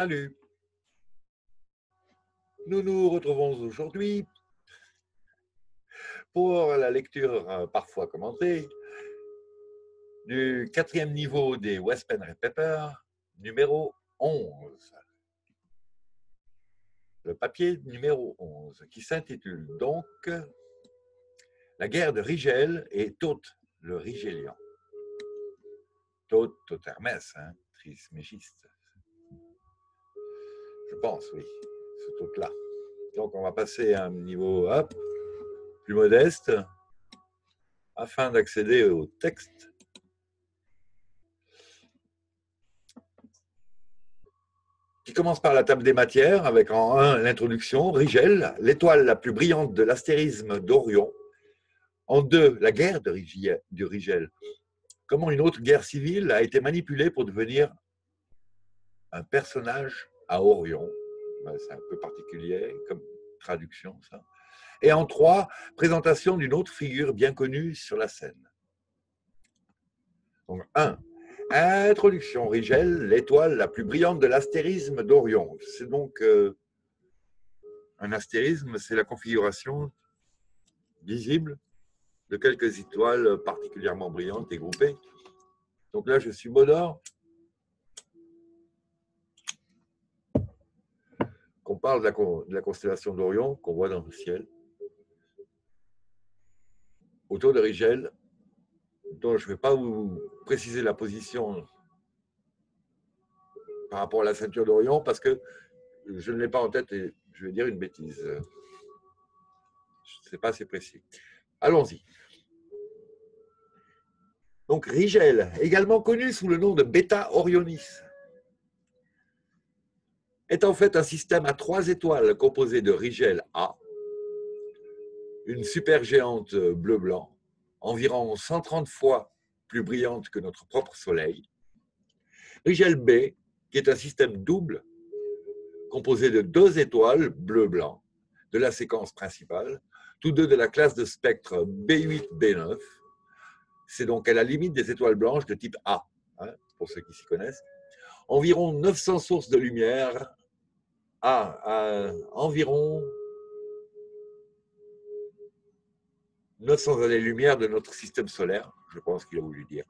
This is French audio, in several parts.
Salut. Nous nous retrouvons aujourd'hui pour la lecture parfois commentée du 4e niveau des Wespen Red Pepper, numéro 11. Le papier numéro 11 qui s'intitule donc « La guerre de Rigel et Thoth le Rigélian ». Thoth, Hermès, hein, Trismégiste. Je pense, oui, ce Thoth-là. Donc on va passer à un niveau plus modeste afin d'accéder au texte. Qui commence par la table des matières avec en 1 l'introduction, Rigel, l'étoile la plus brillante de l'astérisme d'Orion. En 2, la guerre de Rigel. Comment une autre guerre civile a été manipulée pour devenir un personnage à Orion. C'est un peu particulier comme traduction, ça. Et en 3, présentation d'une autre figure bien connue sur la scène. Donc 1. Introduction, Rigel, l'étoile la plus brillante de l'astérisme d'Orion. C'est donc un astérisme, c'est la configuration visible de quelques étoiles particulièrement brillantes et groupées. Donc là, je subodore qu'on parle de la constellation d'Orion qu'on voit dans le ciel, autour de Rigel, dont je ne vais pas vous préciser la position par rapport à la ceinture d'Orion, parce que je ne l'ai pas en tête et je vais dire une bêtise. Je ne sais pas si c'est précis. Allons-y. Donc Rigel, également connu sous le nom de Beta Orionis, est en fait un système à 3 étoiles composé de Rigel A, une supergéante bleu-blanc, environ 130 fois plus brillante que notre propre Soleil. Rigel B, qui est un système double, composé de 2 étoiles bleu-blanc de la séquence principale, tous deux de la classe de spectre B8-B9. C'est donc à la limite des étoiles blanches de type A, hein, pour ceux qui s'y connaissent. Environ 900 sources de lumière à environ 900 années-lumière de notre système solaire, je pense qu'il a voulu dire.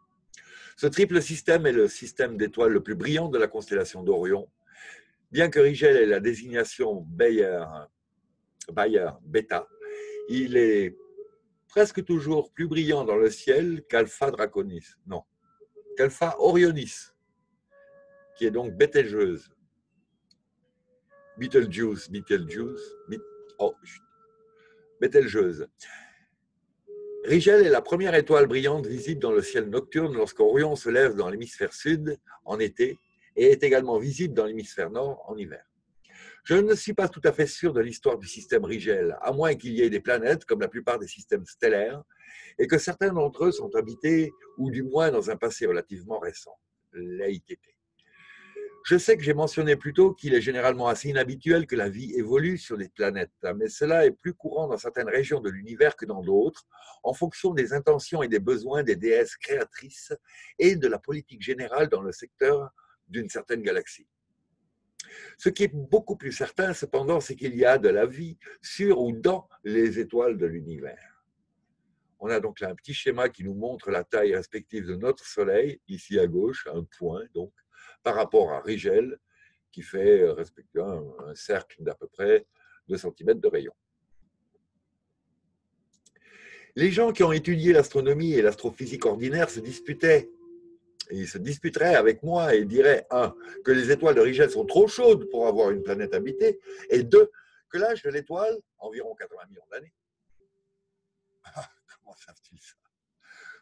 Ce triple système est le système d'étoiles le plus brillant de la constellation d'Orion. Bien que Rigel ait la désignation Bayer-Beta, il est presque toujours plus brillant dans le ciel qu'Alpha Draconis, non, qu'Alpha Orionis, qui est donc bételgeuse. Bételgeuse. Rigel est la première étoile brillante visible dans le ciel nocturne lorsqu'Orion se lève dans l'hémisphère sud en été et est également visible dans l'hémisphère nord en hiver. Je ne suis pas tout à fait sûr de l'histoire du système Rigel, à moins qu'il y ait des planètes, comme la plupart des systèmes stellaires, et que certains d'entre eux sont habités, ou du moins dans un passé relativement récent, l'AITT. Je sais que j'ai mentionné plus tôt qu'il est généralement assez inhabituel que la vie évolue sur des planètes, mais cela est plus courant dans certaines régions de l'univers que dans d'autres, en fonction des intentions et des besoins des déesses créatrices et de la politique générale dans le secteur d'une certaine galaxie. Ce qui est beaucoup plus certain, cependant, c'est qu'il y a de la vie sur ou dans les étoiles de l'univers. On a donc là un petit schéma qui nous montre la taille respective de notre Soleil, ici à gauche, un point donc, par rapport à Rigel, qui fait respectivement un cercle d'à peu près 2 cm de rayon. Les gens qui ont étudié l'astronomie et l'astrophysique ordinaire se disputaient. Et ils se disputeraient avec moi et diraient 1. Que les étoiles de Rigel sont trop chaudes pour avoir une planète habitée, et 2. Que l'âge de l'étoile, environ 80 millions d'années, comment savent-ils ça,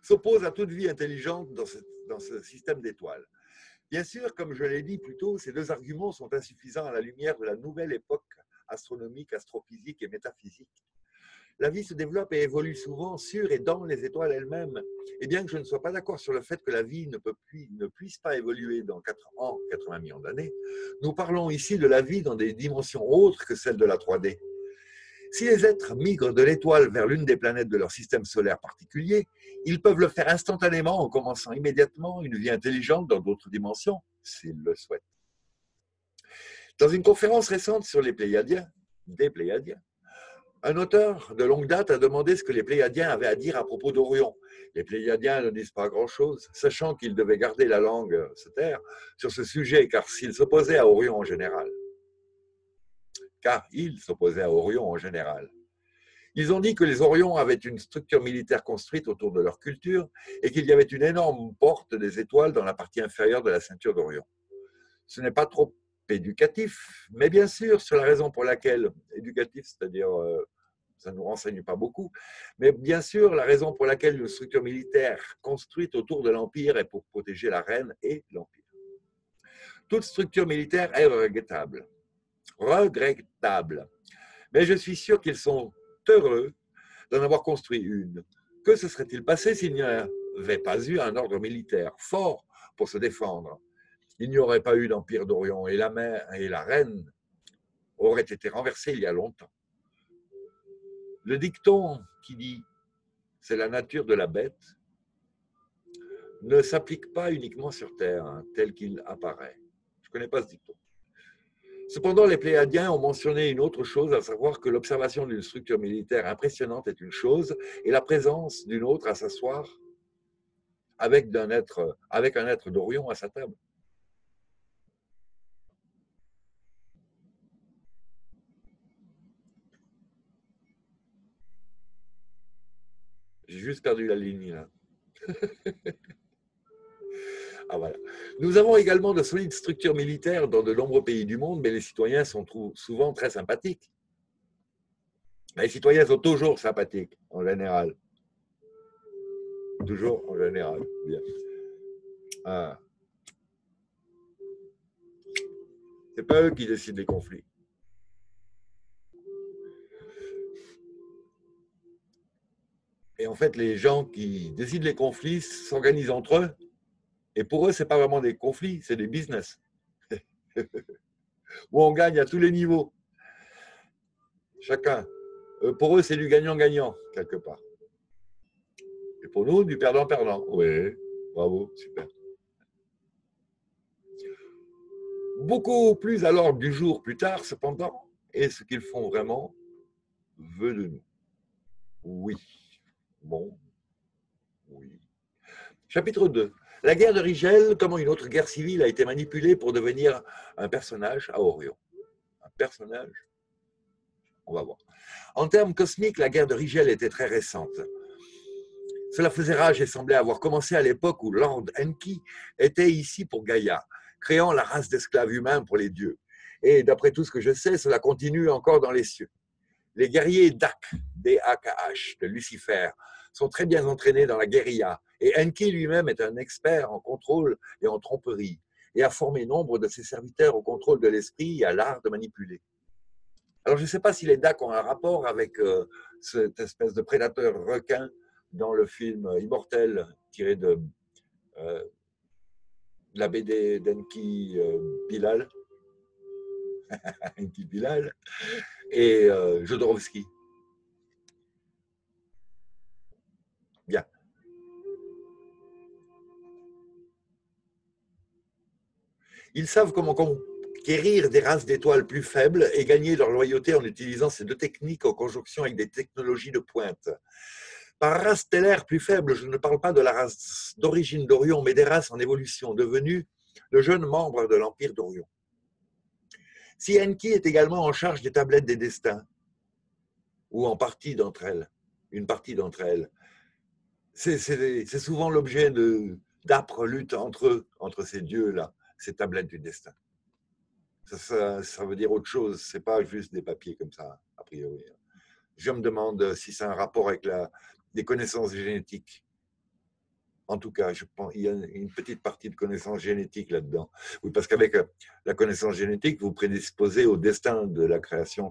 s'oppose à toute vie intelligente dans ce système d'étoiles. Bien sûr, comme je l'ai dit plus tôt, ces 2 arguments sont insuffisants à la lumière de la nouvelle époque astronomique, astrophysique et métaphysique. La vie se développe et évolue souvent sur et dans les étoiles elles-mêmes. Et bien que je ne sois pas d'accord sur le fait que la vie ne puisse pas évoluer dans 4 ans, 80 millions d'années, nous parlons ici de la vie dans des dimensions autres que celles de la 3D. Si les êtres migrent de l'étoile vers l'une des planètes de leur système solaire particulier, ils peuvent le faire instantanément en commençant immédiatement une vie intelligente dans d'autres dimensions, s'ils le souhaitent. Dans une conférence récente sur les Pléiadiens, un auteur de longue date a demandé ce que les Pléiadiens avaient à dire à propos d'Orion. Les Pléiadiens ne disent pas grand-chose, sachant qu'ils devaient garder la langue se taire sur ce sujet, car s'ils s'opposaient à Orion en général. Ils ont dit que les Orions avaient une structure militaire construite autour de leur culture et qu'il y avait une énorme porte des étoiles dans la partie inférieure de la ceinture d'Orion. Ce n'est pas trop éducatif, mais bien sûr, c'est la raison pour laquelle, ça ne nous renseigne pas beaucoup, mais bien sûr, la raison pour laquelle une structure militaire construite autour de l'Empire est pour protéger la reine et l'Empire. Toute structure militaire est regrettable. Mais je suis sûr qu'ils sont heureux d'en avoir construit une. Que se serait-il passé s'il n'y avait pas eu un ordre militaire fort pour se défendre? Il n'y aurait pas eu d'Empire d'Orion et la reine aurait été renversée il y a longtemps. Le dicton qui dit « c'est la nature de la bête » ne s'applique pas uniquement sur Terre, tel qu'il apparaît. Je ne connais pas ce dicton. Cependant, les Pléiadiens ont mentionné une autre chose, à savoir que l'observation d'une structure militaire impressionnante est une chose et la présence d'une autre à s'asseoir avec un être d'Orion à sa table. J'ai juste perdu la ligne là. Ah, voilà. Nous avons également de solides structures militaires dans de nombreux pays du monde, mais les citoyens sont souvent très sympathiques. Les citoyens sont toujours sympathiques, en général. Toujours, en général. Bien. Ah. Ce n'est pas eux qui décident des conflits. Et en fait, les gens qui décident les conflits s'organisent entre eux. Et pour eux, ce n'est pas vraiment des conflits, c'est des business. Où on gagne à tous les niveaux. Chacun. Pour eux, c'est du gagnant-gagnant, quelque part. Et pour nous, du perdant-perdant. Oui, bravo, super. Beaucoup plus à l'ordre du jour plus tard, cependant, est ce qu'ils font vraiment veut de nous. Oui. Bon. Oui. Chapitre 2. La guerre de Rigel, comment une autre guerre civile a été manipulée pour devenir un personnage à Orion. Un personnage, on va voir. En termes cosmiques, la guerre de Rigel était très récente. Cela faisait rage et semblait avoir commencé à l'époque où Lord Enki était ici pour Gaïa, créant la race d'esclaves humains pour les dieux. Et d'après tout ce que je sais, cela continue encore dans les cieux. Les guerriers d'Ak, D-A-K-H, de Lucifer, sont très bien entraînés dans la guérilla. Et Enki lui-même est un expert en contrôle et en tromperie, et a formé nombre de ses serviteurs au contrôle de l'esprit et à l'art de manipuler. Alors je ne sais pas si les Dak ont un rapport avec cette espèce de prédateur requin dans le film Immortel, tiré de la BD d'Enki Bilal. Enki Bilal et Jodorowsky. Bien. Ils savent comment conquérir des races d'étoiles plus faibles et gagner leur loyauté en utilisant ces deux techniques en conjonction avec des technologies de pointe. Par race stellaire plus faible, je ne parle pas de la race d'origine d'Orion, mais des races en évolution, devenues de jeunes membres de l'Empire d'Orion. Si Enki est également en charge des tablettes des destins, ou en partie d'entre elles, une partie d'entre elles, c'est souvent l'objet d'âpres luttes entre eux, entre ces dieux-là, ces tablettes du destin. Ça veut dire autre chose, c'est pas juste des papiers comme ça, a priori. Je me demande si c'est un rapport avec les connaissances génétiques. En tout cas, je pense qu'il y a une petite partie de connaissance génétique là-dedans. Oui, parce qu'avec la connaissance génétique, vous prédisposez au destin de la création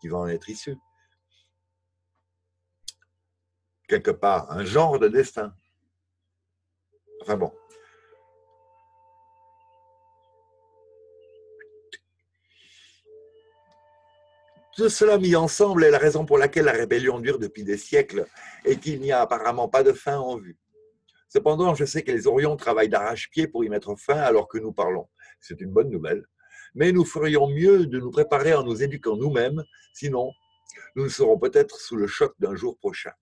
qui va en être issue. Quelque part, un genre de destin. Enfin bon. Tout cela mis ensemble est la raison pour laquelle la rébellion dure depuis des siècles et qu'il n'y a apparemment pas de fin en vue. Cependant, je sais que les Orions travaillent d'arrache-pied pour y mettre fin alors que nous parlons. C'est une bonne nouvelle. mais nous ferions mieux de nous préparer en nous éduquant nous-mêmes, sinon nous serons peut-être sous le choc d'un jour prochain.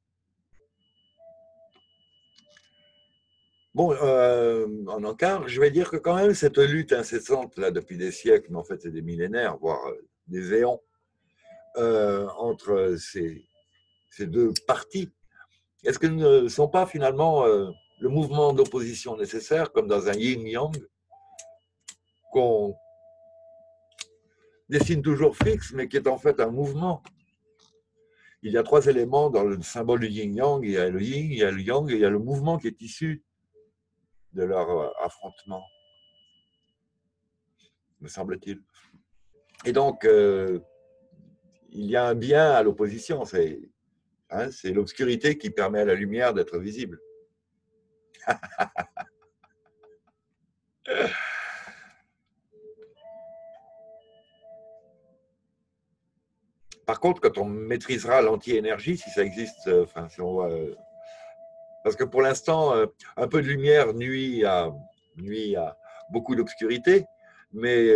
Bon, en encart, je vais dire que quand même cette lutte incessante, là, depuis des siècles, mais en fait c'est des millénaires, voire des éons, entre ces deux parties, est-ce que nous ne sommes pas finalement le mouvement d'opposition nécessaire, comme dans un yin-yang, qu'on dessine toujours fixe, mais qui est en fait un mouvement? Il y a trois éléments dans le symbole du yin-yang, il y a le yin, il y a le yang, et il y a le mouvement qui est issu de leur affrontement, me semble-t-il. Et donc, il y a un bien à l'opposition, c'est l'obscurité qui permet à la lumière d'être visible. Par contre, quand on maîtrisera l'anti-énergie, si ça existe, enfin, si on voit... Parce que pour l'instant, un peu de lumière nuit à beaucoup d'obscurité, mais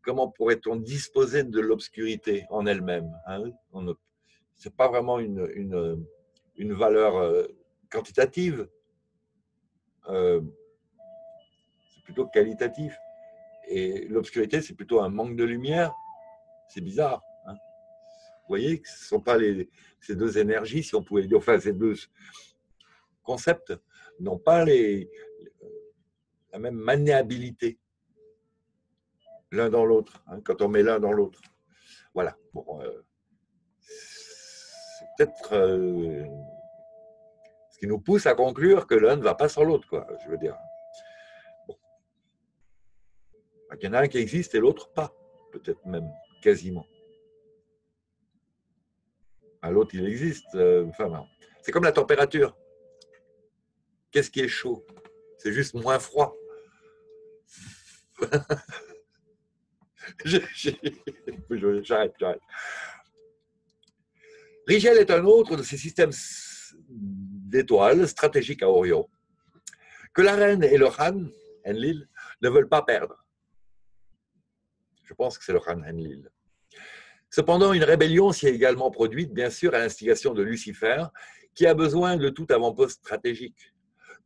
comment pourrait-on disposer de l'obscurité en elle-même, hein? Ce n'est pas vraiment une valeur quantitative, c'est plutôt qualitatif. Et l'obscurité, c'est plutôt un manque de lumière, c'est bizarre. Hein? Vous voyez que ce ne sont pas ces deux énergies, si on pouvait le dire, enfin ces deux... concepts n'ont pas la même maniabilité l'un dans l'autre, hein, quand on met l'un dans l'autre. Voilà. Bon, c'est peut-être ce qui nous pousse à conclure que l'un ne va pas sans l'autre, quoi, je veux dire. Bon. Il y en a un qui existe et l'autre pas, peut-être même quasiment. L'autre, il existe. Enfin, non. C'est comme la température. Qu'est-ce qui est chaud? C'est juste moins froid. J'arrête. Rigel est un autre de ces systèmes d'étoiles stratégiques à Orion, que la reine et le Han, Enlil, ne veulent pas perdre. Je pense que c'est le Han Enlil. Cependant, une rébellion s'y est également produite, bien sûr, à l'instigation de Lucifer, qui a besoin de tout avant-poste stratégique.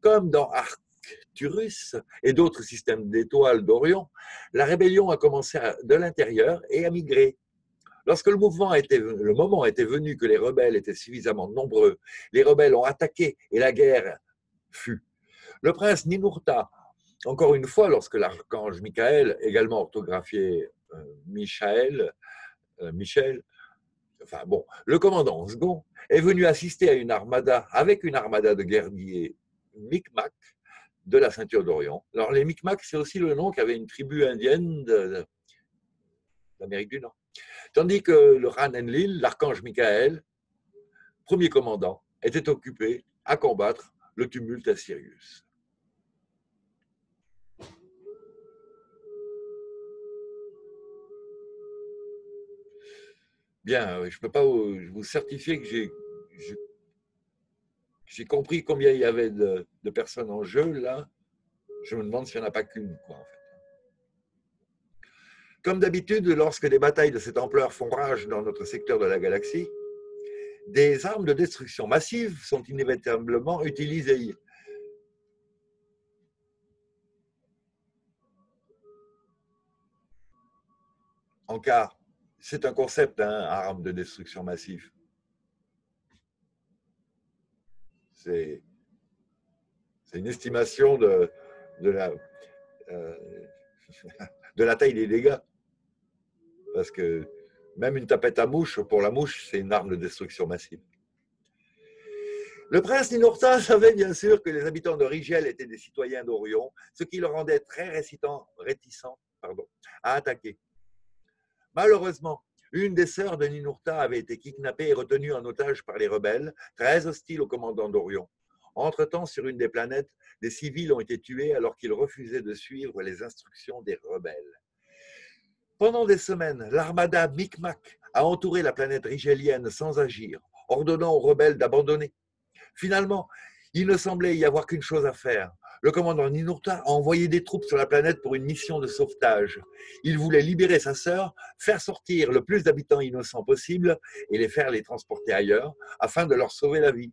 Comme dans Arcturus et d'autres systèmes d'étoiles d'Orion, la rébellion a commencé de l'intérieur et a migré. Lorsque le moment était venu que les rebelles étaient suffisamment nombreux, les rebelles ont attaqué et la guerre fut. Le prince Ninurta, encore une fois, lorsque l'archange Michael, également orthographié Michel, enfin bon, le commandant second, est venu assister à une armada de guerriers Micmac de la ceinture d'Orient. Alors les Micmacs, c'est aussi le nom qu'avait une tribu indienne d'Amérique du Nord. Tandis que le Han Enlil, l'archange Michael, premier commandant, était occupé à combattre le tumulte à Sirius. Bien, je ne peux pas vous certifier que j'ai compris combien il y avait de personnes en jeu, là. Je me demande s'il n'y en a pas qu'une, quoi, en fait. Comme d'habitude, lorsque des batailles de cette ampleur font rage dans notre secteur de la galaxie, des armes de destruction massive sont inévitablement utilisées. En cas, c'est un concept, hein, armes de destruction massive. C'est une estimation de la taille des dégâts. Parce que même une tapette à mouche, pour la mouche, c'est une arme de destruction massive. Le prince Ninurta savait bien sûr que les habitants de Rigel étaient des citoyens d'Orion, ce qui le rendait très réticent à attaquer. Malheureusement, une des sœurs de Ninurta avait été kidnappée et retenue en otage par les rebelles, très hostiles au commandant d'Orion. Entre-temps, sur une des planètes, des civils ont été tués alors qu'ils refusaient de suivre les instructions des rebelles. Pendant des semaines, l'armada Micmac a entouré la planète rigélienne sans agir, ordonnant aux rebelles d'abandonner. Finalement, il ne semblait y avoir qu'une chose à faire, le commandant Ninurta a envoyé des troupes sur la planète pour une mission de sauvetage. Il voulait libérer sa sœur, faire sortir le plus d'habitants innocents possible et les transporter ailleurs afin de leur sauver la vie.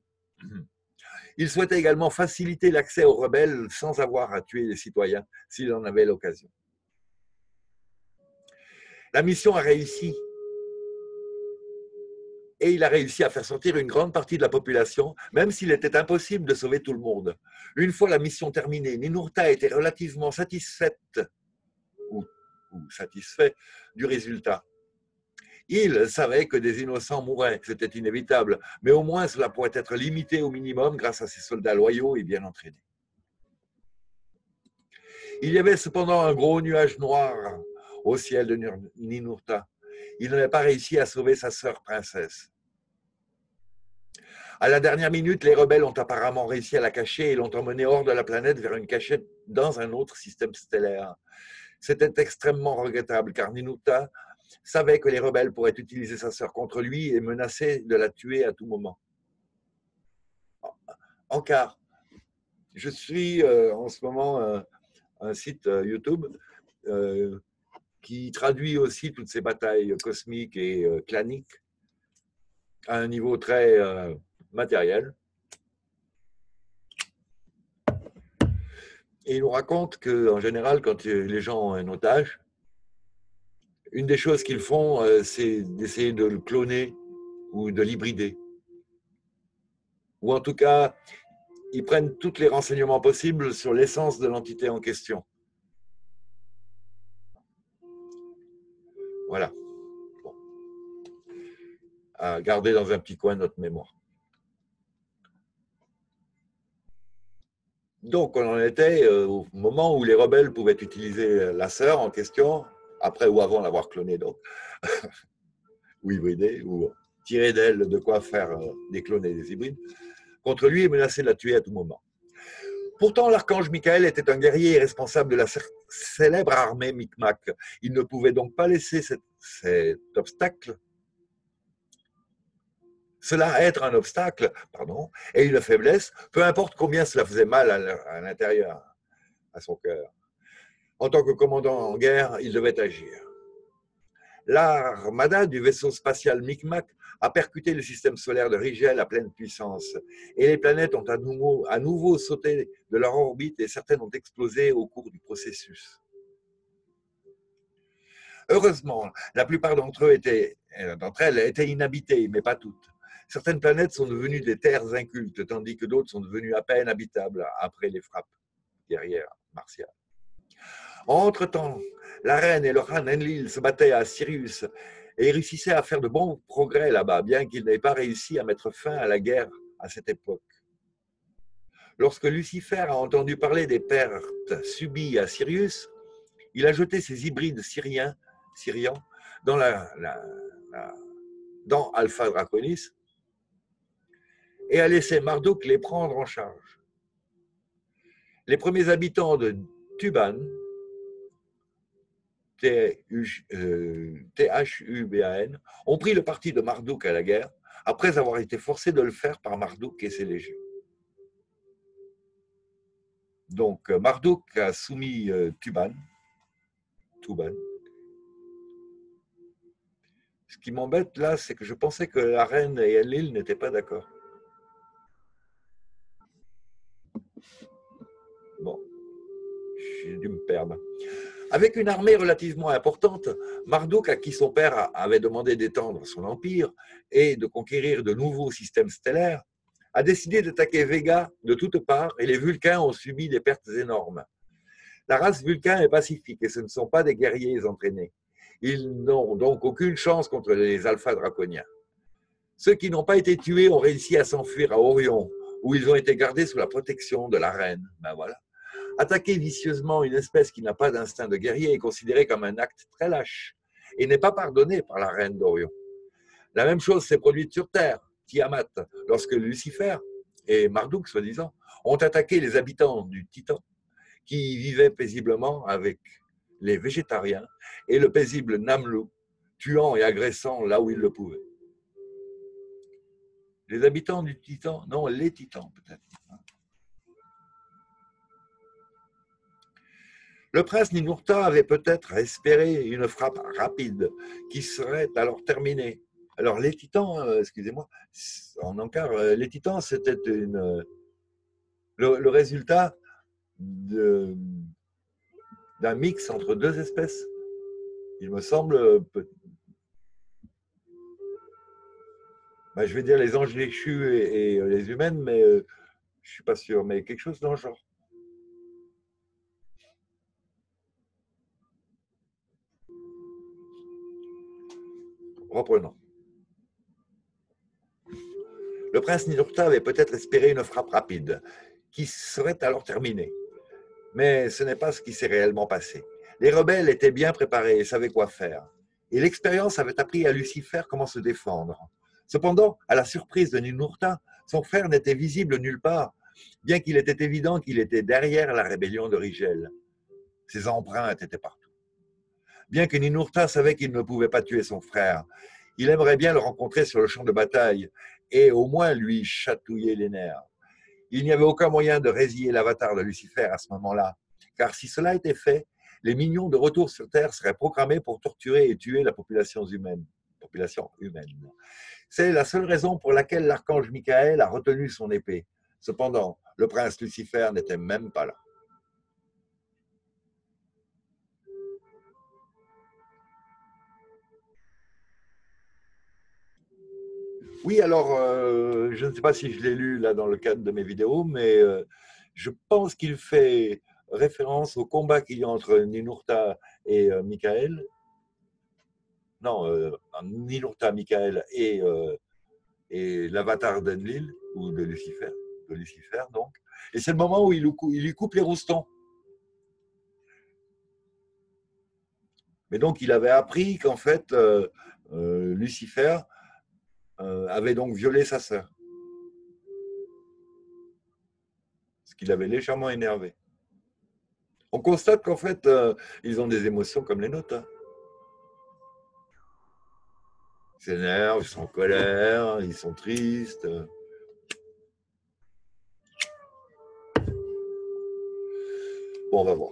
Il souhaitait également faciliter l'accès aux rebelles sans avoir à tuer les citoyens s'il en avait l'occasion. La mission a réussi. Et il a réussi à faire sortir une grande partie de la population, même s'il était impossible de sauver tout le monde. Une fois la mission terminée, Ninurta était relativement satisfait du résultat. Il savait que des innocents mouraient, c'était inévitable, mais au moins cela pourrait être limité au minimum grâce à ses soldats loyaux et bien entraînés. Il y avait cependant un gros nuage noir au ciel de Ninurta. Il n'avait pas réussi à sauver sa sœur princesse. À la dernière minute, les rebelles ont apparemment réussi à la cacher et l'ont emmenée hors de la planète vers une cachette dans un autre système stellaire. C'était extrêmement regrettable car Ninurta savait que les rebelles pourraient utiliser sa sœur contre lui et menacer de la tuer à tout moment. Encore, je suis en ce moment un site YouTube qui traduit aussi toutes ces batailles cosmiques et claniques à un niveau très matériel. Et il nous raconte qu'en général, quand les gens ont un otage, une des choses qu'ils font, c'est d'essayer de le cloner ou de l'hybrider. Ou en tout cas, ils prennent tous les renseignements possibles sur l'essence de l'entité en question. Voilà. Bon. À garder dans un petit coin notre mémoire. Donc, on en était au moment où les rebelles pouvaient utiliser la sœur en question, après ou avant l'avoir clonée, donc, ou hybridée, ou tirer d'elle de quoi faire des clones et des hybrides, contre lui et menacer de la tuer à tout moment. Pourtant, l'archange Michael était un guerrier et responsable de la célèbre armée Micmac. Il ne pouvait donc pas laisser cet obstacle, cela être un obstacle, pardon, et une faiblesse, peu importe combien cela faisait mal à l'intérieur, à son cœur. En tant que commandant en guerre, il devait agir. L'armada du vaisseau spatial Micmac a percuté le système solaire de Rigel à pleine puissance et les planètes ont à nouveau sauté de leur orbite et certaines ont explosé au cours du processus. Heureusement, la plupart d'entre elles étaient inhabitées, mais pas toutes. Certaines planètes sont devenues des terres incultes, tandis que d'autres sont devenues à peine habitables après les frappes guerrières martiales. Entre-temps, la reine et leur Han Enlil se battaient à Sirius et réussissaient à faire de bons progrès là-bas, bien qu'ils n'aient pas réussi à mettre fin à la guerre à cette époque. Lorsque Lucifer a entendu parler des pertes subies à Sirius, il a jeté ses hybrides syrians dans Alpha Draconis et a laissé Marduk les prendre en charge. Les premiers habitants de Thuban, Thuban, ont pris le parti de Marduk à la guerre, après avoir été forcés de le faire par Marduk et ses légions. Donc Marduk a soumis Thuban. Ce qui m'embête là, c'est que je pensais que la reine et Enlil n'étaient pas d'accord. Bon, j'ai dû me perdre. Avec une armée relativement importante, Marduk, à qui son père avait demandé d'étendre son empire et de conquérir de nouveaux systèmes stellaires, a décidé d'attaquer Vega de toutes parts et les Vulcains ont subi des pertes énormes. La race Vulcain est pacifique et ce ne sont pas des guerriers entraînés. Ils n'ont donc aucune chance contre les Alpha Draconiens. Ceux qui n'ont pas été tués ont réussi à s'enfuir à Orion, où ils ont été gardés sous la protection de la reine. Ben voilà. Attaquer vicieusement une espèce qui n'a pas d'instinct de guerrier est considéré comme un acte très lâche et n'est pas pardonné par la reine d'Orion. La même chose s'est produite sur Terre, Tiamat, lorsque Lucifer et Marduk, soi-disant, ont attaqué les habitants du Titan qui vivaient paisiblement avec les végétariens et le paisible Namlu, tuant et agressant là où ils le pouvaient. Les habitants du Titan, non, les Titans peut-être. Le prince Ninurta avait peut-être à espérer une frappe rapide qui serait alors terminée. Alors les titans, excusez-moi, en encart, les titans, c'était le résultat d'un mix entre deux espèces. Il me semble, je vais dire les anges déchus et les humaines, mais je ne suis pas sûr, mais quelque chose dans le genre. Reprenons. Le prince Ninurta avait peut-être espéré une frappe rapide, qui serait alors terminée. Mais ce n'est pas ce qui s'est réellement passé. Les rebelles étaient bien préparés et savaient quoi faire. Et l'expérience avait appris à Lucifer comment se défendre. Cependant, à la surprise de Ninurta, son frère n'était visible nulle part, bien qu'il était évident qu'il était derrière la rébellion de Rigel. Ses empreintes étaient partout. Bien que Ninurta savait qu'il ne pouvait pas tuer son frère, il aimerait bien le rencontrer sur le champ de bataille et au moins lui chatouiller les nerfs. Il n'y avait aucun moyen de résilier l'avatar de Lucifer à ce moment-là, car si cela était fait, les mignons de retour sur Terre seraient programmés pour torturer et tuer la population humaine. C'est la seule raison pour laquelle l'archange Michael a retenu son épée. Cependant, le prince Lucifer n'était même pas là. Oui, alors, je ne sais pas si je l'ai lu là dans le cadre de mes vidéos, mais je pense qu'il fait référence au combat qu'il y a entre Ninurta et Michael. Non, Ninurta, Michael et l'avatar d'Enlil, ou de Lucifer donc. Et c'est le moment où il lui coupe les roustons. Mais donc, il avait appris qu'en fait, Lucifer avait donc violé sa sœur. Ce qui l'avait légèrement énervé. On constate qu'en fait, ils ont des émotions comme les nôtres. Ils s'énervent, ils sont en colère, ils sont tristes. Bon, on va voir.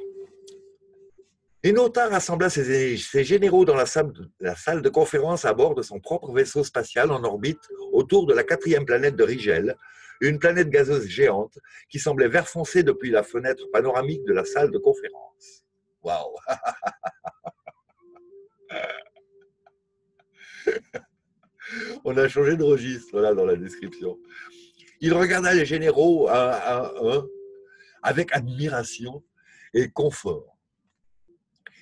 Ninurta rassembla ses généraux dans la salle de conférence à bord de son propre vaisseau spatial en orbite autour de la 4e planète de Rigel, une planète gazeuse géante qui semblait vert foncé depuis la fenêtre panoramique de la salle de conférence. Waouh. On a changé de registre là dans la description. Il regarda les généraux un à un avec admiration et confort.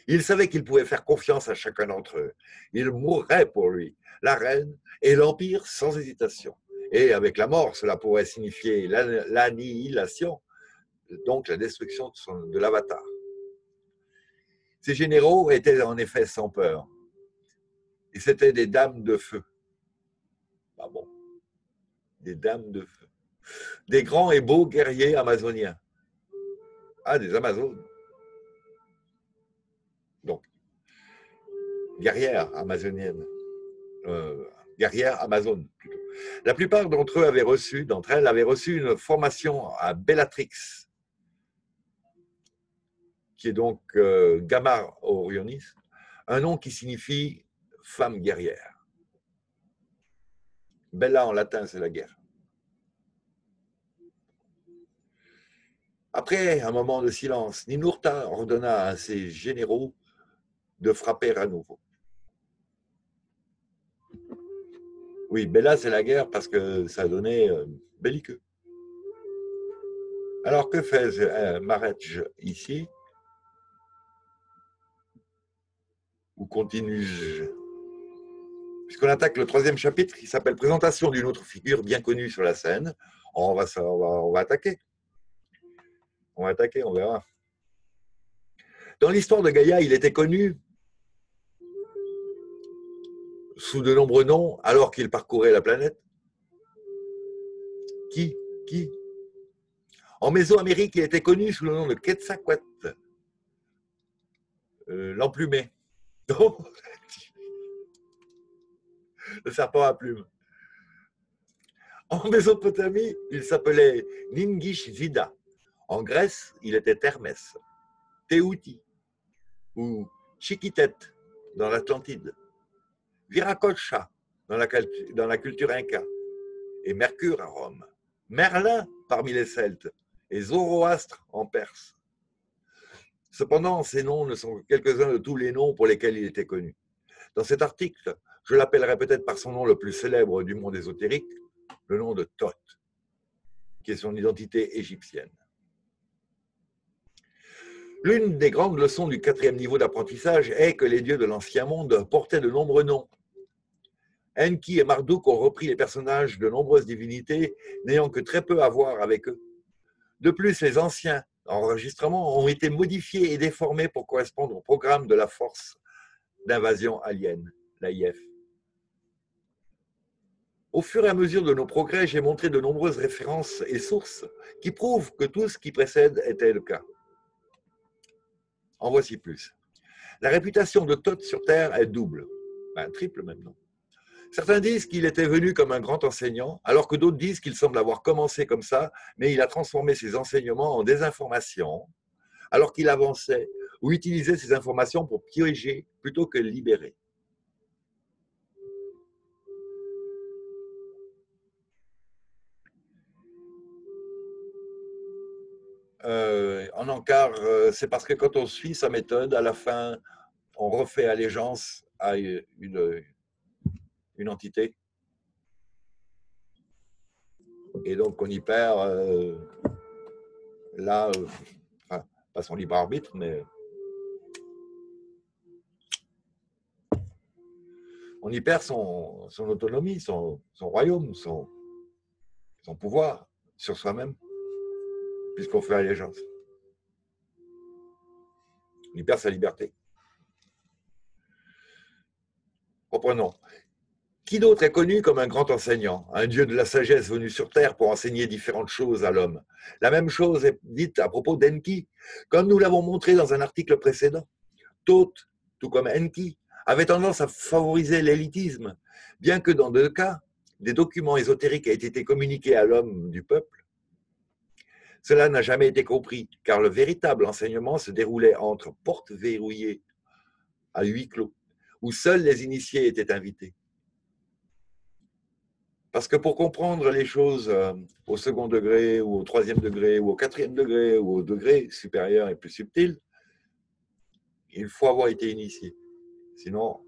Il savait qu'il pouvait faire confiance à chacun d'entre eux. Il mourrait pour lui, la reine et l'Empire sans hésitation. Et avec la mort, cela pourrait signifier l'annihilation, donc la destruction de l'avatar. Ces généraux étaient en effet sans peur. Et c'était des dames de feu. Ah bon, des dames de feu. Des grands et beaux guerriers amazoniens. Ah, des Amazones. Donc, guerrières amazoniennes. Guerrières amazones, plutôt. La plupart d'entre elles avaient reçu une formation à Bellatrix, qui est donc Gamma Orionis, un nom qui signifie femme guerrière. Bella en latin, c'est la guerre. Après un moment de silence, Ninurta ordonna à ses généraux de frapper à nouveau. Oui, Bella, c'est la guerre parce que ça donnait belliqueux. Alors, que fait Maretj ici? Ou continue-je? Puisqu'on attaque le 3e chapitre qui s'appelle « Présentation d'une autre figure bien connue sur la scène », on va attaquer. On va attaquer, on verra. Dans l'histoire de Gaïa, il était connu sous de nombreux noms alors qu'il parcourait la planète. Qui? En Mésoamérique, il était connu sous le nom de Quetzalcoatl, l'emplumé. Le serpent à plumes. En Mésopotamie, il s'appelait Ningish Zida. En Grèce, il était Hermès, Théouti, ou Chiquitet dans l'Atlantide, Viracocha dans la culture inca, et Mercure à Rome, Merlin parmi les Celtes, et Zoroastre en Perse. Cependant, ces noms ne sont que quelques-uns de tous les noms pour lesquels il était connu. Dans cet article, je l'appellerai peut-être par son nom le plus célèbre du monde ésotérique, le nom de Thoth, qui est son identité égyptienne. L'une des grandes leçons du 4e niveau d'apprentissage est que les dieux de l'Ancien Monde portaient de nombreux noms. Enki et Marduk ont repris les personnages de nombreuses divinités, n'ayant que très peu à voir avec eux. De plus, les anciens enregistrements ont été modifiés et déformés pour correspondre au programme de la force d'invasion alien, l'AIF. Au fur et à mesure de nos progrès, j'ai montré de nombreuses références et sources qui prouvent que tout ce qui précède était le cas. En voici plus. La réputation de Thoth sur Terre est double, triple maintenant. Certains disent qu'il était venu comme un grand enseignant, alors que d'autres disent qu'il semble avoir commencé comme ça, mais il a transformé ses enseignements en désinformation, alors qu'il avançait ou utilisait ces informations pour piéger plutôt que libérer. En encart, c'est parce que quand on suit sa méthode, à la fin, on refait allégeance à une entité. Et donc, on y perd, pas son libre arbitre, mais on y perd son autonomie, son royaume, son pouvoir sur soi-même. Puisqu'on fait allégeance. Il perd sa liberté. Reprenons. Qui d'autre est connu comme un grand enseignant, un dieu de la sagesse venu sur Terre pour enseigner différentes choses à l'homme? La même chose est dite à propos d'Enki. Comme nous l'avons montré dans un article précédent, Thoth, tout comme Enki, avait tendance à favoriser l'élitisme, bien que dans deux cas, des documents ésotériques aient été communiqués à l'homme du peuple. Cela n'a jamais été compris, car le véritable enseignement se déroulait entre portes verrouillées, à huis clos, où seuls les initiés étaient invités. Parce que pour comprendre les choses au second degré, ou au troisième degré, ou au quatrième degré, ou au degré supérieur et plus subtil, il faut avoir été initié. Sinon,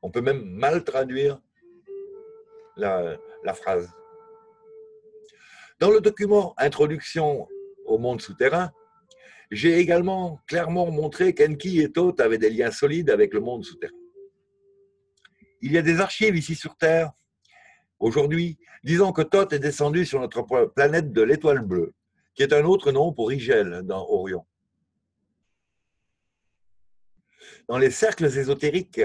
on peut même mal traduire la phrase. Dans le document « Introduction au monde souterrain », j'ai également clairement montré qu'Enki et Thoth avaient des liens solides avec le monde souterrain. Il y a des archives ici sur Terre, aujourd'hui, disant que Thoth est descendu sur notre planète de l'étoile bleue, qui est un autre nom pour Rigel dans Orion. Dans les cercles ésotériques,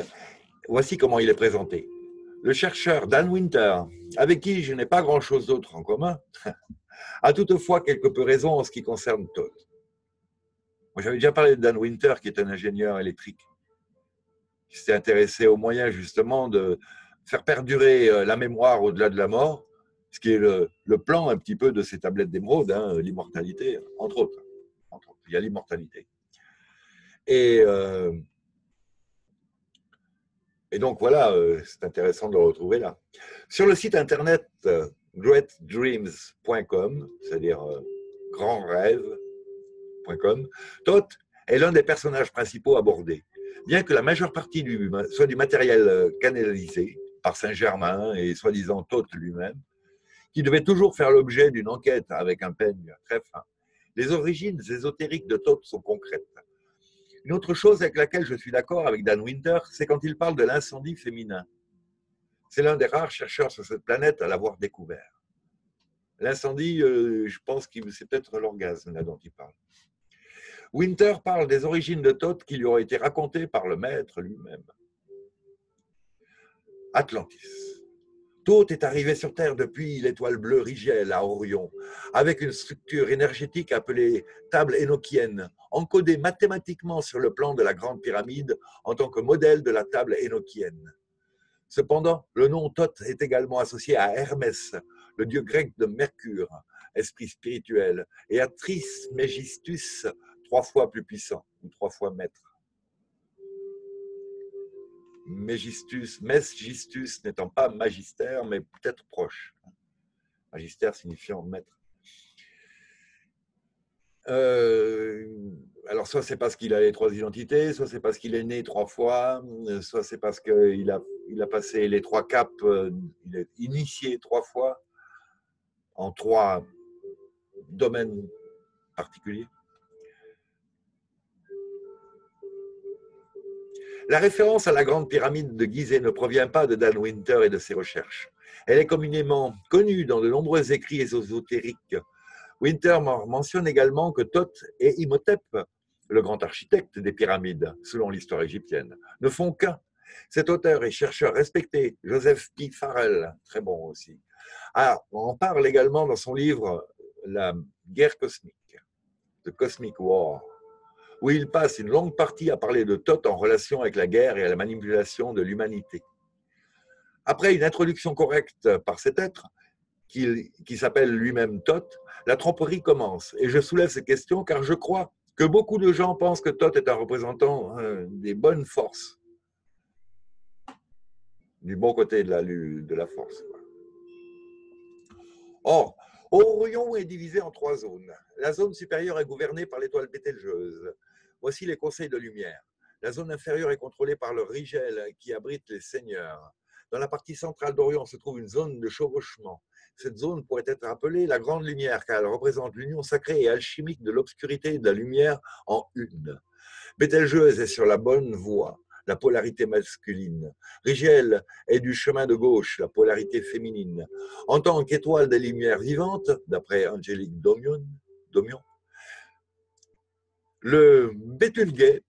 voici comment il est présenté. Le chercheur Dan Winter, avec qui je n'ai pas grand-chose d'autre en commun, a toutefois quelque peu raison en ce qui concerne Thoth. Moi, j'avais déjà parlé de Dan Winter, qui est un ingénieur électrique, qui s'était intéressé aux moyens justement de faire perdurer la mémoire au-delà de la mort, ce qui est le plan un petit peu de ces tablettes d'émeraude, l'immortalité, entre autres. Il y a l'immortalité. Et donc voilà, c'est intéressant de le retrouver là. Sur le site internet greatdreams.com, c'est-à-dire grandrêve.com, Thoth est l'un des personnages principaux abordés, bien que la majeure partie soit du matériel canalisé par Saint-Germain et soi-disant Thoth lui-même, qui devait toujours faire l'objet d'une enquête avec un peigne très fin. Les origines ésotériques de Thoth sont concrètes. Une autre chose avec laquelle je suis d'accord avec Dan Winter, c'est quand il parle de l'incendie féminin. C'est l'un des rares chercheurs sur cette planète à l'avoir découvert. L'incendie, je pense que c'est peut-être l'orgasme là dont il parle. Winter parle des origines de Thoth qui lui auraient été racontées par le maître lui-même. Atlantis. Thoth est arrivé sur Terre depuis l'étoile bleue Rigel à Orion, avec une structure énergétique appelée table énochienne, encodée mathématiquement sur le plan de la Grande Pyramide en tant que modèle de la table énochienne. Cependant, le nom Thoth est également associé à Hermès, le dieu grec de Mercure, esprit spirituel, et à Trismégistus, 3 fois plus puissant, ou 3 fois maître. Megistus n'étant pas magistère, mais peut-être proche. Magistère signifiant maître. Alors, soit c'est parce qu'il a les 3 identités, soit c'est parce qu'il est né 3 fois, soit c'est parce qu'il a passé les 3 caps, il est initié 3 fois, en 3 domaines particuliers. La référence à la grande pyramide de Gizeh ne provient pas de Dan Winter et de ses recherches. Elle est communément connue dans de nombreux écrits ésotériques. Winter mentionne également que Thoth et Imhotep, le grand architecte des pyramides, selon l'histoire égyptienne, ne font qu'un. Cet auteur et chercheur respecté, Joseph P. Farrell, très bon aussi, en parle également dans son livre « La guerre cosmique », « The Cosmic War », où il passe une longue partie à parler de Thoth en relation avec la guerre et à la manipulation de l'humanité. Après une introduction correcte par cet être, qui s'appelle lui-même Thoth, la tromperie commence. Et je soulève cette question car je crois que beaucoup de gens pensent que Thoth est un représentant des bonnes forces, du bon côté de la force. Or, Orion est divisé en 3 zones. La zone supérieure est gouvernée par l'étoile Bételgeuse. Voici les conseils de lumière. La zone inférieure est contrôlée par le Rigel qui abrite les seigneurs. Dans la partie centrale d'Orion se trouve une zone de chevauchement. Cette zone pourrait être appelée la Grande Lumière car elle représente l'union sacrée et alchimique de l'obscurité et de la lumière en une. Bételgeuse est sur la bonne voie, la polarité masculine. Rigel est du chemin de gauche, la polarité féminine. En tant qu'étoile des lumières vivantes, d'après Angélique Domion, le Bételgué,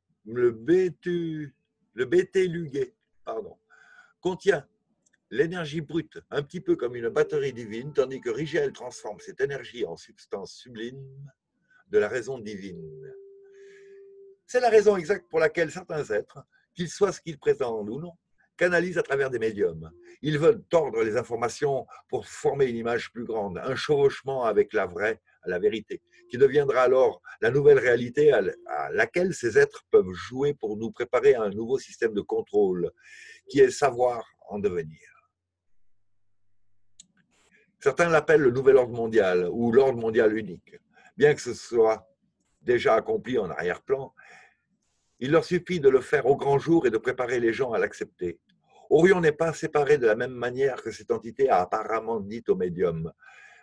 contient l'énergie brute, un petit peu comme une batterie divine, tandis que Rigel transforme cette énergie en substance sublime de la raison divine. C'est la raison exacte pour laquelle certains êtres, qu'ils soient ce qu'ils prétendent ou non, canalisent à travers des médiums. Ils veulent tordre les informations pour former une image plus grande, un chevauchement avec la vraie, la vérité, qui deviendra alors la nouvelle réalité à laquelle ces êtres peuvent jouer pour nous préparer à un nouveau système de contrôle, qui est savoir en devenir. Certains l'appellent le nouvel ordre mondial ou l'ordre mondial unique. Bien que ce soit déjà accompli en arrière-plan, il leur suffit de le faire au grand jour et de préparer les gens à l'accepter. Orion n'est pas séparé de la même manière que cette entité a apparemment dit au médium.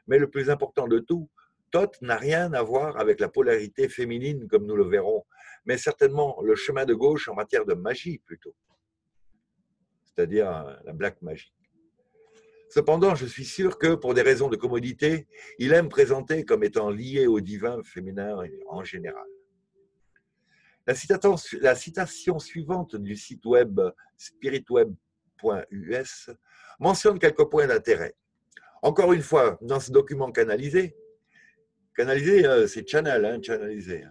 Mais le plus important de tout, Thoth n'a rien à voir avec la polarité féminine comme nous le verrons, mais certainement le chemin de gauche en matière de magie plutôt, c'est-à-dire la black magie. Cependant, je suis sûr que, pour des raisons de commodité, il aime présenter comme étant lié au divin féminin en général. La citation suivante du site web spiritweb.us mentionne quelques points d'intérêt. Encore une fois, dans ce document canalisé, c'est channel, channalisé,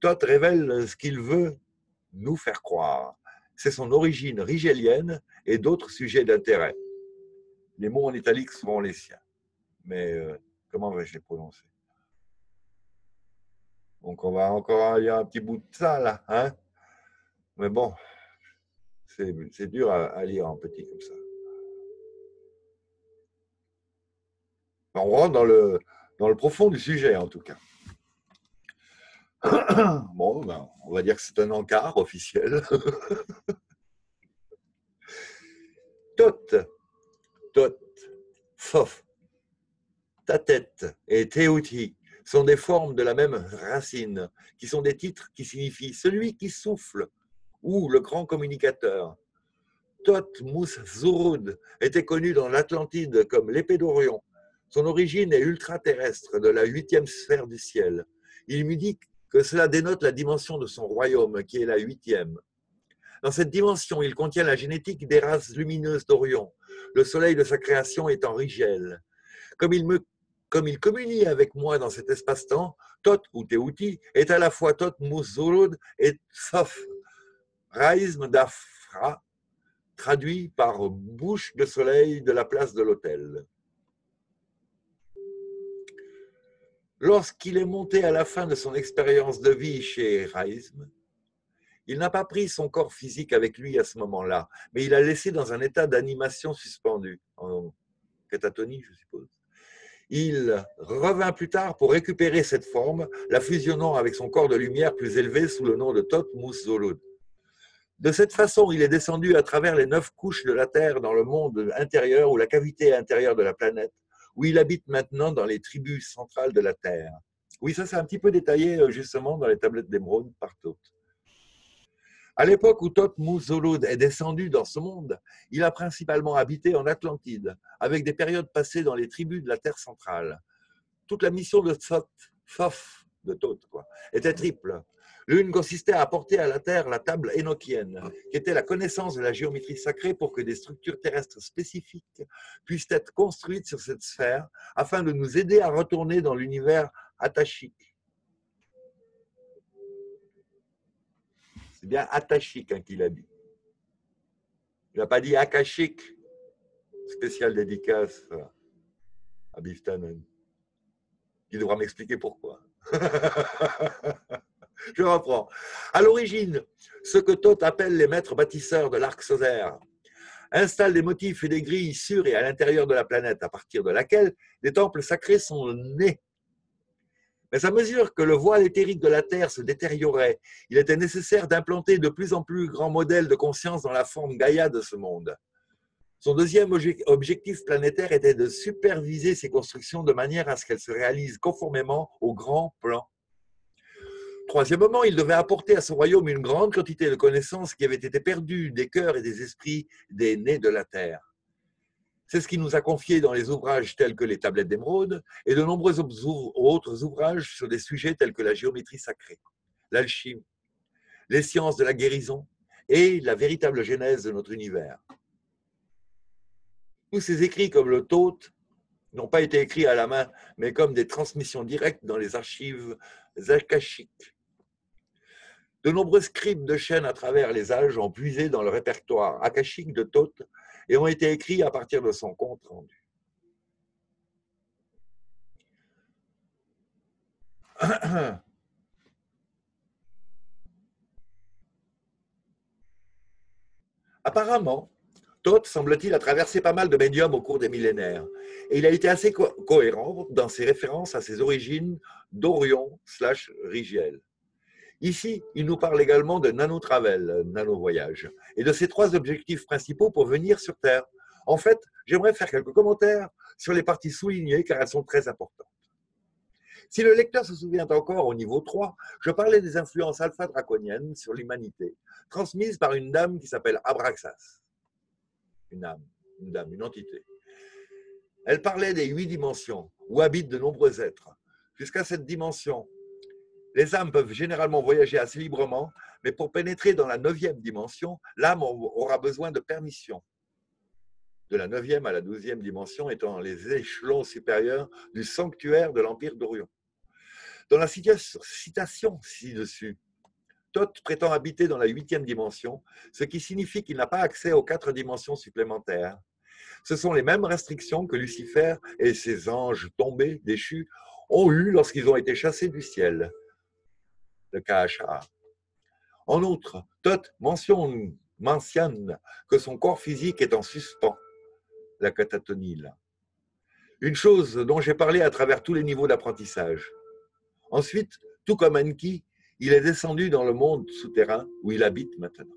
Thoth révèle ce qu'il veut nous faire croire. C'est son origine rigélienne et d'autres sujets d'intérêt. Les mots en italique seront les siens. Mais comment vais-je les prononcer? Donc, on va encore lire un petit bout de ça, là. Hein, mais bon, c'est dur à lire en petit comme ça. On rentre dans le profond du sujet, en tout cas. Bon, ben, on va dire que c'est un encart officiel. Thoth, Thoth, Tatet et Tehuti sont des formes de la même racine, qui sont des titres qui signifient « celui qui souffle » ou « le grand communicateur ». Thoth Mous-Zurud était connu dans l'Atlantide comme l'épée d'Orion. Son origine est ultra-terrestre, de la 8e sphère du ciel. Il me dit que cela dénote la dimension de son royaume, qui est la 8e. Dans cette dimension, il contient la génétique des races lumineuses d'Orion, le soleil de sa création étant Rigel. Comme il communie avec moi dans cet espace-temps, Thoth ou Tehuti est à la fois Thoth Mous-Zurud et Thoth, Raïsme d'Afra, traduit par bouche de soleil de la place de l'autel. Lorsqu'il est monté à la fin de son expérience de vie chez Raïsme, Il n'a pas pris son corps physique avec lui à ce moment-là, mais il l'a laissé dans un état d'animation suspendue, en catatonie, je suppose. Il revint plus tard pour récupérer cette forme, la fusionnant avec son corps de lumière plus élevé sous le nom de Thoth-Mous-Zolud. De cette façon, il est descendu à travers les 9 couches de la Terre dans le monde intérieur ou la cavité intérieure de la planète, où il habite maintenant dans les tribus centrales de la Terre. Oui, ça c'est un petit peu détaillé justement dans les tablettes d'émeraude partout. À l'époque où Thoth-Mous-Zolud est descendu dans ce monde, il a principalement habité en Atlantide, avec des périodes passées dans les tribus de la Terre centrale. Toute la mission de Thoth était triple. L'une consistait à apporter à la Terre la table énochienne, qui était la connaissance de la géométrie sacrée pour que des structures terrestres spécifiques puissent être construites sur cette sphère, afin de nous aider à retourner dans l'univers atashique. C'est bien Atashique hein, qu'il a dit. Il n'a pas dit Akashique. Spéciale dédicace à Biff Tannen. Il devra m'expliquer pourquoi. Je reprends. À l'origine, ce que Thoth appelle les maîtres bâtisseurs de l'arc solaire installent des motifs et des grilles sur et à l'intérieur de la planète, à partir de laquelle des temples sacrés sont nés. Mais à mesure que le voile éthérique de la Terre se détériorait, il était nécessaire d'implanter de plus en plus grands modèles de conscience dans la forme Gaïa de ce monde. Son deuxième objectif planétaire était de superviser ces constructions de manière à ce qu'elles se réalisent conformément au grand plan. Troisièmement, il devait apporter à ce royaume une grande quantité de connaissances qui avaient été perdues des cœurs et des esprits des nés de la Terre. C'est ce qui nous a confié dans les ouvrages tels que les tablettes d'émeraude et de nombreux autres ouvrages sur des sujets tels que la géométrie sacrée, l'alchimie, les sciences de la guérison et la véritable genèse de notre univers. Tous ces écrits comme le Thoth n'ont pas été écrits à la main, mais comme des transmissions directes dans les archives akashiques. De nombreux scribes de chaînes à travers les âges ont puisé dans le répertoire akashique de Thoth et ont été écrits à partir de son compte rendu. Apparemment, Thoth, semble-t-il, a traversé pas mal de médiums au cours des millénaires, et il a été assez cohérent dans ses références à ses origines d'Orion/Rigiel. Ici, il nous parle également de nano-travel, nano-voyage, et de ses 3 objectifs principaux pour venir sur Terre. En fait, j'aimerais faire quelques commentaires sur les parties soulignées car elles sont très importantes. Si le lecteur se souvient encore, au niveau 3, je parlais des influences alpha-draconiennes sur l'humanité, transmises par une dame qui s'appelle Abraxas. Une âme, une dame, une entité. Elle parlait des 8 dimensions, où habitent de nombreux êtres. Jusqu'à cette dimension, les âmes peuvent généralement voyager assez librement, mais pour pénétrer dans la 9e dimension, l'âme aura besoin de permission. De la 9e à la 12e dimension étant les échelons supérieurs du sanctuaire de l'Empire d'Orion. Dans la citation ci-dessus, Thoth prétend habiter dans la 8e dimension, ce qui signifie qu'il n'a pas accès aux 4 dimensions supplémentaires. Ce sont les mêmes restrictions que Lucifer et ses anges tombés, déchus, ont eues lorsqu'ils ont été chassés du ciel. De K.H.A. En outre, Thoth mentionne que son corps physique est en suspens, la catatonie. Une chose dont j'ai parlé à travers tous les niveaux d'apprentissage. Ensuite, tout comme Enki, il est descendu dans le monde souterrain où il habite maintenant.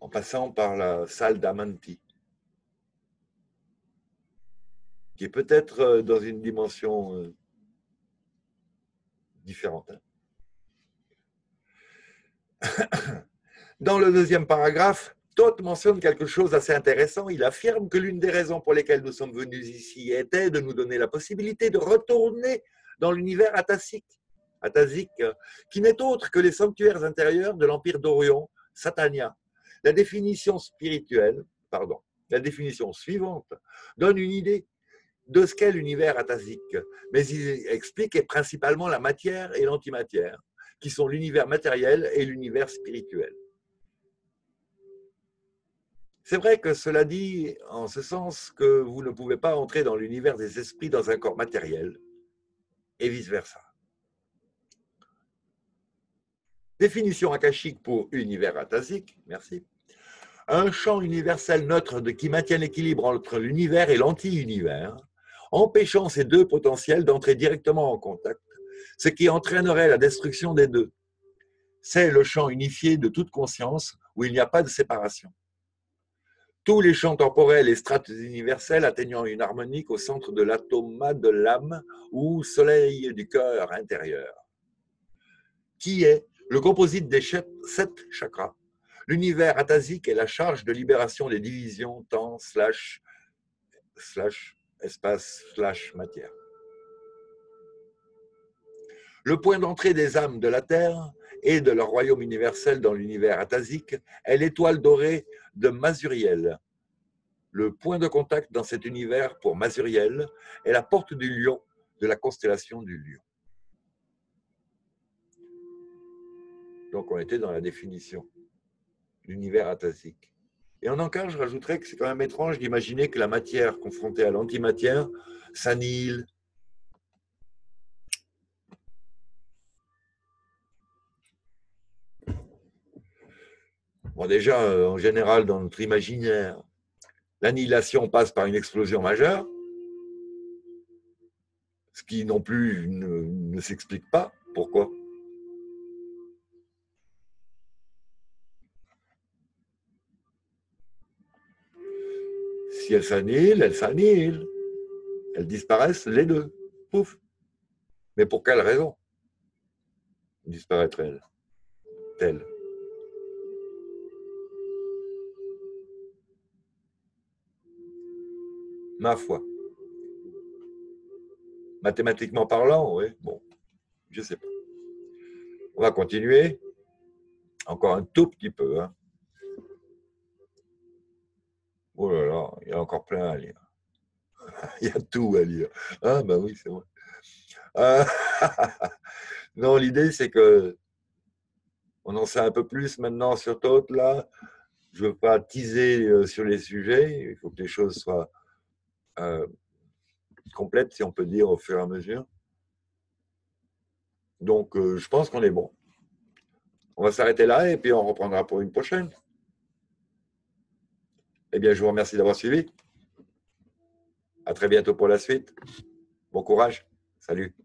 En passant par la salle d'Amanti, qui est peut-être dans une dimension différente. Dans le 2e paragraphe, Thoth mentionne quelque chose d'assez intéressant. Il affirme que l'une des raisons pour lesquelles nous sommes venus ici était de nous donner la possibilité de retourner dans l'univers atasique, qui n'est autre que les sanctuaires intérieurs de l'Empire d'Orion, Satania. La définition suivante donne une idée de ce qu'est l'univers atasique, mais il explique principalement la matière et l'antimatière, qui sont l'univers matériel et l'univers spirituel. C'est vrai que cela dit en ce sens que vous ne pouvez pas entrer dans l'univers des esprits dans un corps matériel, et vice-versa. Définition akashique pour univers athasique, merci. Un champ universel neutre qui maintient l'équilibre entre l'univers et l'anti-univers, empêchant ces deux potentiels d'entrer directement en contact, ce qui entraînerait la destruction des deux. C'est le champ unifié de toute conscience où il n'y a pas de séparation. Tous les champs temporels et strates universels atteignant une harmonique au centre de l'atoma de l'âme ou soleil du cœur intérieur, qui est le composite des 7 chakras. L'univers athasique est la charge de libération des divisions temps / espace / matière. Le point d'entrée des âmes de la Terre et de leur royaume universel dans l'univers athasique est l'étoile dorée de Mazuriel. Le point de contact dans cet univers pour Mazuriel est la porte du lion de la constellation du lion. Donc on était dans la définition l'univers athasique. Et en encart, je rajouterais que c'est quand même étrange d'imaginer que la matière confrontée à l'antimatière s'annihile. Bon, déjà, en général, dans notre imaginaire, l'annihilation passe par une explosion majeure, ce qui non plus ne s'explique pas. Pourquoi ? Si elles s'annihilent, elles s'annihilent. Elles disparaissent les deux. Pouf. Mais pour quelle raison disparaîtraient-elles ? Ma foi. Mathématiquement parlant, oui. Bon, je ne sais pas. On va continuer. Encore un tout petit peu, hein. Oh là là, il y a encore plein à lire. Il y a tout à lire. Ah, ben oui, c'est vrai. Non, l'idée, c'est que on en sait un peu plus maintenant sur Thoth, là. Je ne veux pas teaser sur les sujets. Il faut que les choses soient complètes, si on peut dire, au fur et à mesure. Donc, je pense qu'on est bon. On va s'arrêter là et puis on reprendra pour une prochaine. Eh bien, je vous remercie d'avoir suivi. À très bientôt pour la suite. Bon courage. Salut.